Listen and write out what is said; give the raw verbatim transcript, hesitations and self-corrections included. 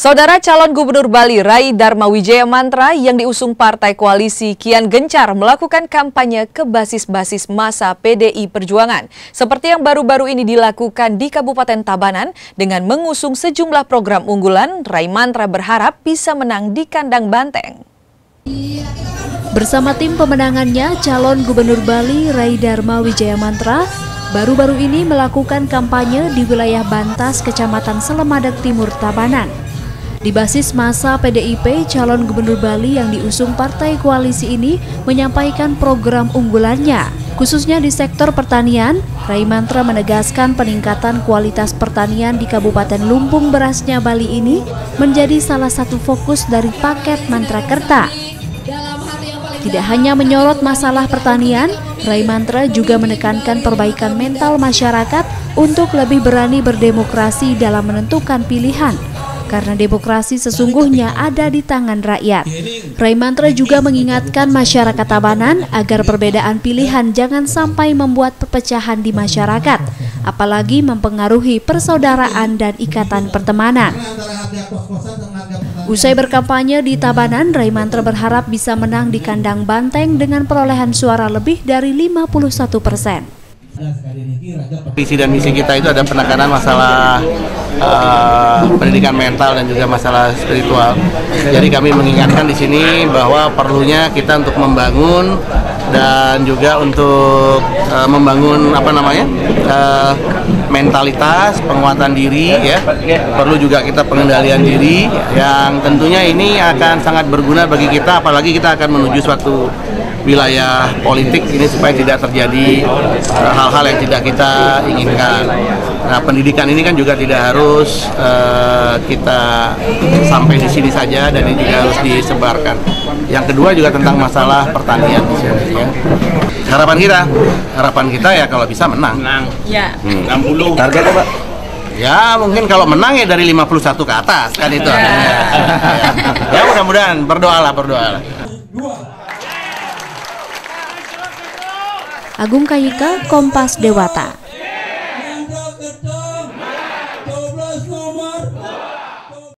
Saudara, calon gubernur Bali Rai Dharma Wijaya Mantra yang diusung partai koalisi kian gencar melakukan kampanye ke basis-basis massa P D I Perjuangan. Seperti yang baru-baru ini dilakukan di Kabupaten Tabanan dengan mengusung sejumlah program unggulan, Rai Mantra berharap bisa menang di kandang banteng. Bersama tim pemenangannya, calon gubernur Bali Rai Dharma Wijaya Mantra baru-baru ini melakukan kampanye di wilayah Bantas, Kecamatan Selemadeg Timur, Tabanan. Di basis massa P D I P, calon gubernur Bali yang diusung partai koalisi ini menyampaikan program unggulannya. Khususnya di sektor pertanian, Rai Mantra menegaskan peningkatan kualitas pertanian di Kabupaten Lumbung Berasnya Bali ini menjadi salah satu fokus dari paket Mantra Kerta. Tidak hanya menyorot masalah pertanian, Rai Mantra juga menekankan perbaikan mental masyarakat untuk lebih berani berdemokrasi dalam menentukan pilihan. Karena demokrasi sesungguhnya ada di tangan rakyat. Rai Mantra juga mengingatkan masyarakat Tabanan agar perbedaan pilihan jangan sampai membuat perpecahan di masyarakat, apalagi mempengaruhi persaudaraan dan ikatan pertemanan. Usai berkampanye di Tabanan, Rai Mantra berharap bisa menang di kandang banteng dengan perolehan suara lebih dari lima puluh satu persen. Visi dan misi kita itu ada penekanan masalah uh, pendidikan mental dan juga masalah spiritual. Jadi kami mengingatkan di sini bahwa perlunya kita untuk membangun dan juga untuk uh, membangun apa namanya uh, mentalitas, penguatan diri, ya. Perlu juga kita pengendalian diri yang tentunya ini akan sangat berguna bagi kita, apalagi kita akan menuju suatu wilayah politik ini supaya tidak terjadi hal-hal yang tidak kita inginkan. Nah, pendidikan ini kan juga tidak harus uh, kita sampai di sini saja, dan ini juga harus disebarkan. Yang kedua juga tentang masalah pertanian. Ya. Harapan kita, harapan kita ya kalau bisa menang. Menang. Ya. enam puluh. Targetnya, Pak? Ya, mungkin kalau menang ya dari lima puluh satu ke atas kan itu. Ya, ya mudah-mudahan, berdoalah, berdoalah. Agung Kayika, Kompas Dewata.